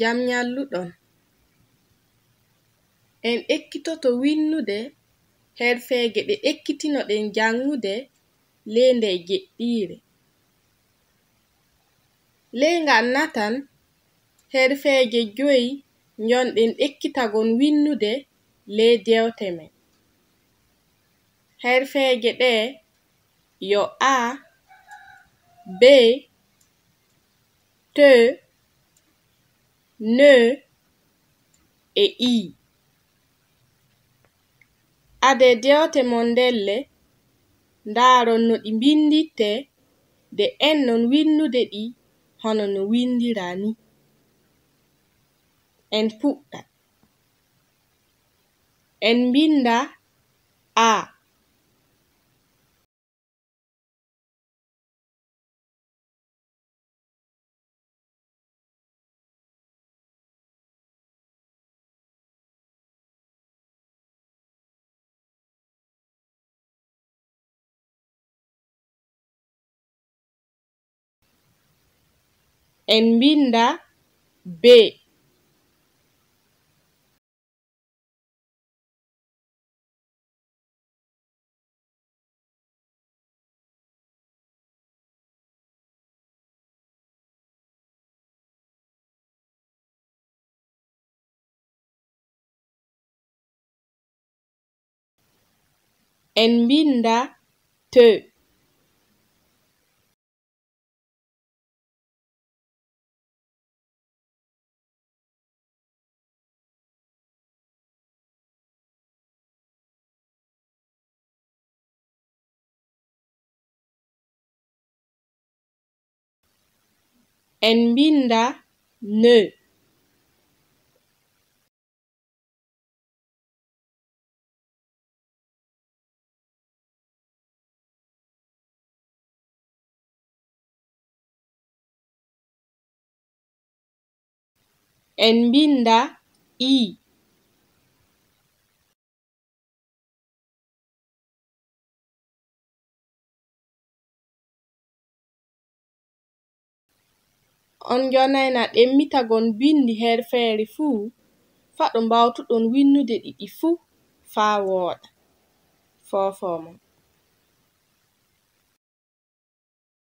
jam nyalluɗon. En ekkitoto winnude herfeege ɓe ekkitino ɗen jangude ley nde jeɗɗiire. Ley ngal natan herfeege 5 njonɗen ekkitagon winnude ley dewte men. Herfeege ɗe yo A, B, T, N e I. Ade dewte mondelle ndaaron no ɗi mbinditte nde en non winnude ɗi hono no windira ni. En puɗɗa. En mbinda A. En binda B. En binda T. En binda nö. En binda i. On jonayna ɗemmitagon bindi herfeere fuu, fa ɗo mbawtuɗon winnude ɗiɗi fuu faa wooɗa. Foofoomo.